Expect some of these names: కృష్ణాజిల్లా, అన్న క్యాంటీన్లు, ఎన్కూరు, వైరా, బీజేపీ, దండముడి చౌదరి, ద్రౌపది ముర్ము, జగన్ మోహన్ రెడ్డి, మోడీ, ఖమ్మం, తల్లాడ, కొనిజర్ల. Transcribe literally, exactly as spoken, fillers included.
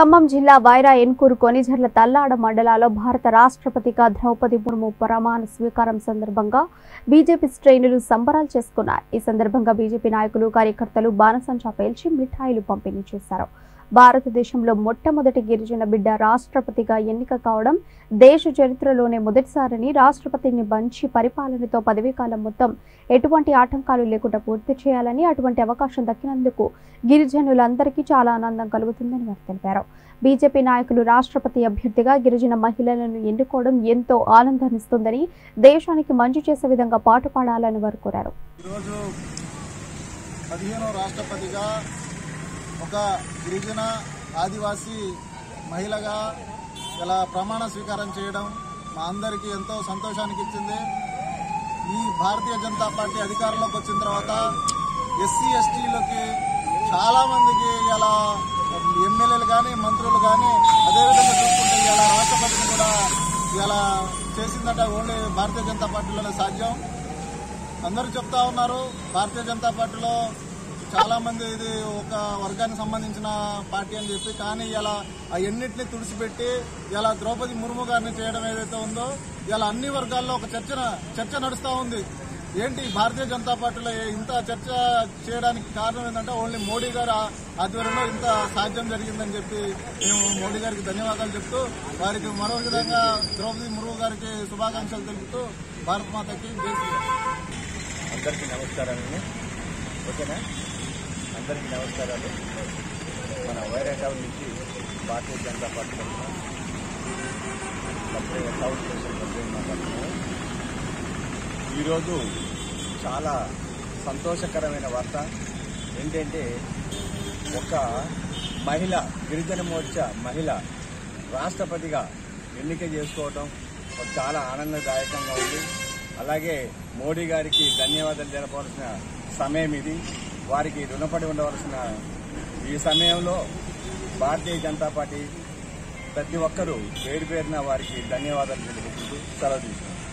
ఖమ్మం జిల్లా వైరా ఎన్కూరు కొనిజర్ల తల్లాడ మండలాల్లో భారత రాష్ట్రపతిగా ద్రౌపది ముర్ము ప్రమాణ స్వీకారం సందర్భంగా బీజేపీ శ్రేణులు సంబరాలు చేసుకున్నారు। ఈ సందర్భంగా బీజేపీ నాయకులు కార్యకర్తలు బాణసంచా పేల్చి మిఠాయిలు పంపిణీ చేశారు। భారతదేశంలో మొట్టమొదటి గిరిజన బిడ్డ రాష్ట్రపతిగా ఎన్నిక కావడం దేశ చరిత్రలోనే మొదటిసారిని రాష్ట్రపతిని మంచి పరిపాలనతో పదవీ కాలం మొత్తం ఎటువంటి ఆటంకాలు లేకుండా పూర్తి చేయాలని అటువంటి అవకాశం దక్కినందుకు గిరిజనులందరికీ చాలా ఆనందం కలుగుతుందని వారు తెలిపారు। బీజేపీ నాయకులు రాష్ట్రపతి అభ్యర్థిగా గిరిజన మహిళలను ఎన్నుకోవడం ఎంతో ఆనందాన్నిస్తుందని దేశానికి మంచి చేసే విధంగా పాటుపడాలని వారు కోరారు। ఒక గిరిజన ఆదివాసీ మహిళగా ఇలా ప్రమాణ స్వీకారం చేయడం మా అందరికీ ఎంతో సంతోషానికి ఇచ్చింది। ఈ భారతీయ జనతా పార్టీ అధికారంలోకి వచ్చిన తర్వాత ఎస్సీ ఎస్టీలకి చాలామందికి ఇలా ఎమ్మెల్యేలు కానీ మంత్రులు కానీ అదేవిధంగా చూసుకుంటే ఇలా రాష్ట్రపతిని కూడా ఇలా చేసిందంటే ఓన్లీ భారతీయ జనతా పార్టీలోనే సాధ్యం। అందరూ చెప్తా ఉన్నారు భారతీయ జనతా పార్టీలో చాలా మంది ఇది ఒక వర్గానికి సంబంధించిన పార్టీ అని చెప్పి, కానీ ఇలా అవన్నింటినీ తుడిచిపెట్టి ఇలా ద్రౌపది ముర్ము గారిని చేయడం ఏదైతే ఉందో ఇలా అన్ని వర్గాల్లో ఒక చర్చ చర్చ నడుస్తూ ఉంది। ఏంటి భారతీయ జనతా పార్టీలో ఇంత చర్చ చేయడానికి కారణం ఏంటంటే ఓన్లీ మోడీ గారు ఆధ్వర్యంలో ఇంత సాధ్యం జరిగిందని చెప్పి మేము మోడీ గారికి ధన్యవాదాలు చెప్తూ వారికి మరో విధంగా ద్రౌపది ముర్ము గారికి శుభాకాంక్షలు తెలుపుతూ భారత మాతకి జై శ్రీరామ్। అందరికీ నమస్కారం, ఓకేనా? అందరికీ నమస్కారాలు। మన వైరా టౌన్ నుంచి భారతీయ జనతా పార్టీ టౌన్ మాట్లాడుతున్నాం। ఈరోజు చాలా సంతోషకరమైన వార్త ఏంటంటే ఒక మహిళ గిరిజన మోర్చా మహిళ రాష్ట్రపతిగా ఎన్నిక చేసుకోవడం చాలా ఆనందదాయకంగా ఉంది। అలాగే మోడీ గారికి ధన్యవాదాలు తెలపాల్సిన సమయం ఇది, వారికి రుణపడి ఉండవలసిన ఈ సమయంలో భారతీయ జనతా పార్టీ ప్రతి ఒక్కరూ పేరు పేరున వారికి ధన్యవాదాలు తెలుపుతూ సెలవు తీసుకున్నారు।